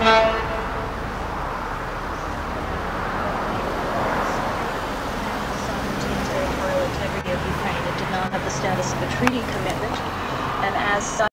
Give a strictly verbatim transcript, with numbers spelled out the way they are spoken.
Sovereignty to the Republic of Ukraine. It did not have the status of a treaty commitment, and as such